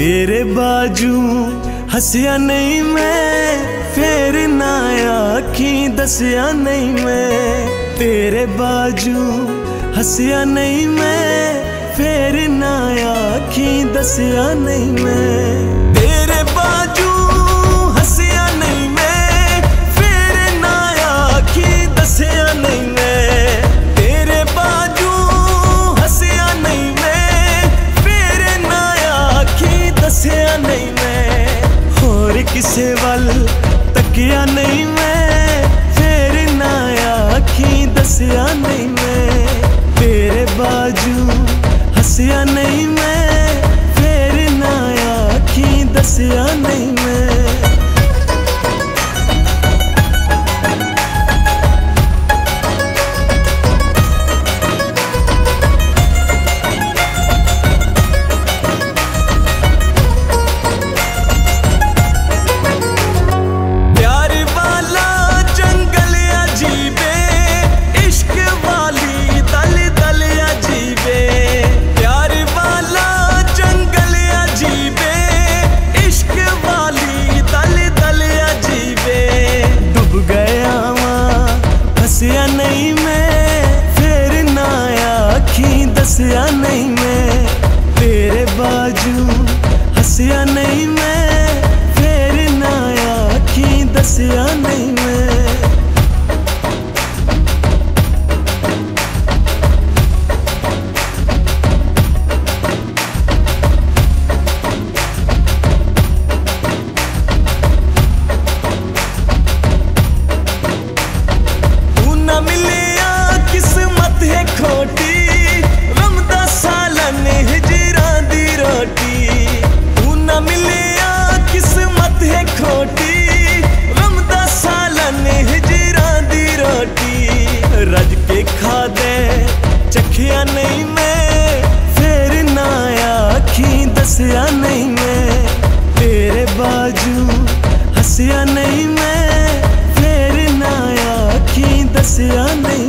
तेरे बाजू हंसिया नहीं मैं, फेर ना आखी दसिया नहीं मैं। तेरे बाजू हंसिया नहीं मैं, फेर ना आखी दसिया नहीं मैं। किसे वल तकिया नहीं मैं, फेर ना आखी दसिया नहीं मैं। तेरे बाजू हंसिया नहीं मैं, फेर ना आखी दसिया नहीं मैं। हंसिया नहीं मैं, तेरे बाजू हंसिया नहीं मैं, फेर ना आखी दसिया नहीं मैं। तू ना मिलिया किस्मत है खोटी, रज के खा दे चखिया नहीं मैं, फेर ना आखी दसिया नहीं मैं। तेरे बाजू हंसिया नहीं मैं, फेर ना आखी दसिया नहीं मैं।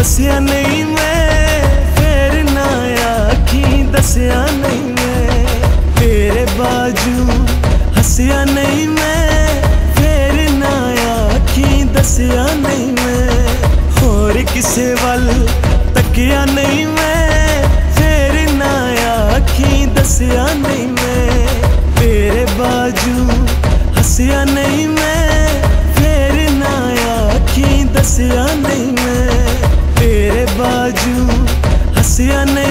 दसिया नहीं मैं, फेर ना आखी दसिया नहीं मैं। तेरे बाजू हंसिया नहीं मैं, फेर ना आखी दसिया नहीं मैं। दसिया नहीं मैं, फेर ना आखी दसिया नहीं मैं। तेरे बाजू हंसिया नहीं मैं, फेर ना आखी दसिया नहीं मैं। होर किसे वल तकिया नहीं मैं, फेर ना आखी दसिया नहीं मैं। तेरे बाजू हंसिया नहीं मैं, फेर ना आखी दसिया नहीं मैं। तेरे बाजू हंसिया नहीं।